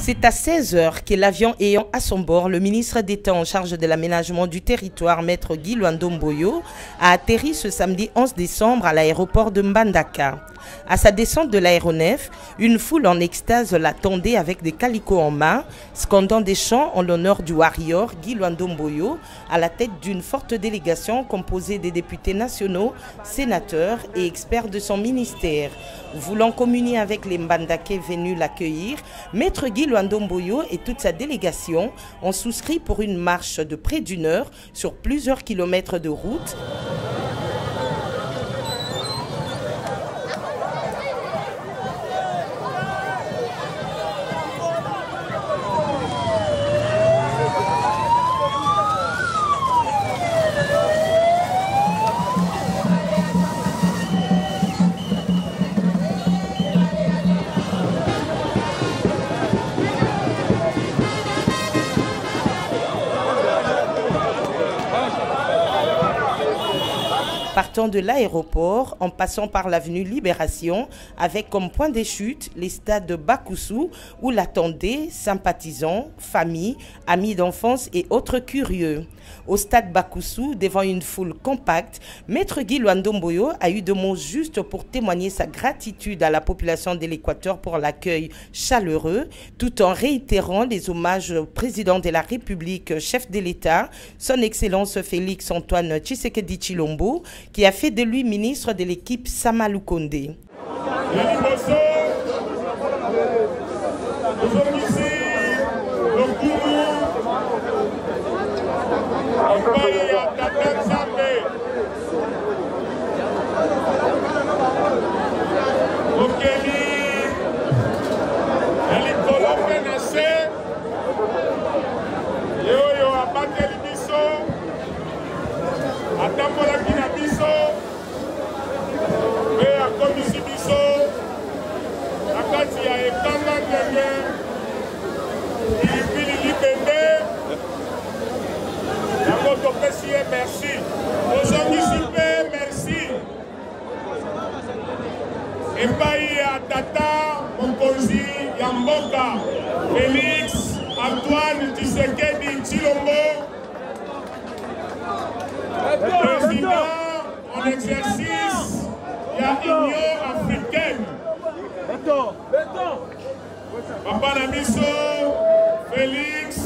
C'est à 16h que l'avion ayant à son bord le ministre d'État en charge de l'aménagement du territoire, maître Guy Loando Mboyo, a atterri ce samedi 11 décembre à l'aéroport de Mbandaka. À sa descente de l'aéronef, une foule en extase l'attendait avec des calicots en main, scandant des chants en l'honneur du warrior Guy Loando Mboyo, à la tête d'une forte délégation composée des députés nationaux, sénateurs et experts de son ministère. Voulant communier avec les Mbandakais venus l'accueillir, maître Guy Loando Mboyo et toute sa délégation ont souscrit pour une marche de près d'une heure sur plusieurs kilomètres de route, partant de l'aéroport en passant par l'avenue Libération avec comme point de chute les stades de Bakusu où l'attendaient sympathisants, familles, amis d'enfance et autres curieux. Au stade Bakusu, devant une foule compacte, maître Guy Loando Mboyo a eu de mots justes pour témoigner sa gratitude à la population de l'Équateur pour l'accueil chaleureux, tout en réitérant les hommages au président de la République, chef de l'État, son Excellence Félix Antoine Tshisekedi Tshilombo, qui a fait de lui ministre de l'équipe Samalou Kondé. Merci. Aux gens du super, merci. Et paye à Tata, Okozi Amboca, Félix Antoine Tshisekedi Tshilombo, président en exercice de l'Union africaine. Papa Namiso, Félix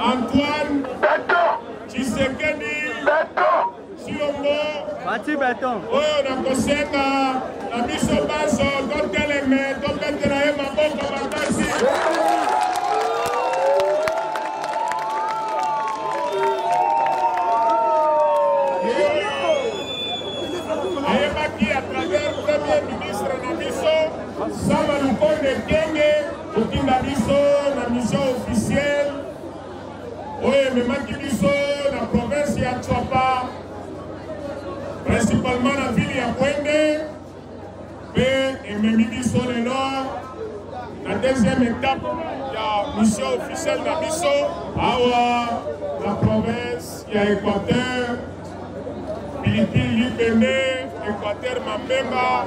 Antoine Tshisekedi Tshilombo, Bati Beton. Oyo na koseka na biso baso koteleme topetela ye maboko makasi. Ayebaki à travers premier ministre na biso sama lukonde kenge kotinda biso na mission officielle. Oyo memaki biso principalement la ville ya Kwende, mais Mbimiso le nord, la deuxième étape ya mission officielle d'Abisso, awa la province ya Équateur, Philippines, Libéné, Équateur, Mamemba,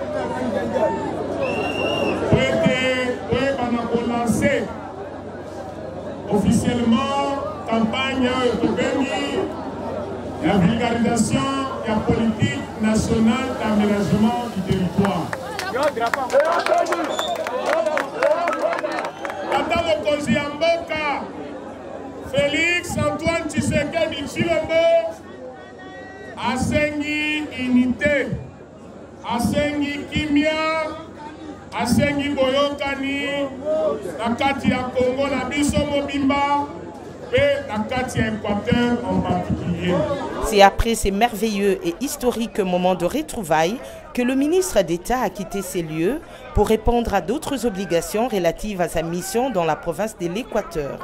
pour lancer officiellement campagne de Beni. La vulgarisation de la politique nationale d'aménagement du territoire. Tata Okozi Amboca, Félix Antoine Tshisekedi Tshilombo, Asengi Inite, Asengi Kimia, Asengi Boyokani, Akatia Kongo, la Bisomobimba, et Akatia Équateur en particulier. C'est après ces merveilleux et historiques moments de retrouvailles que le ministre d'État a quitté ces lieux pour répondre à d'autres obligations relatives à sa mission dans la province de l'Équateur.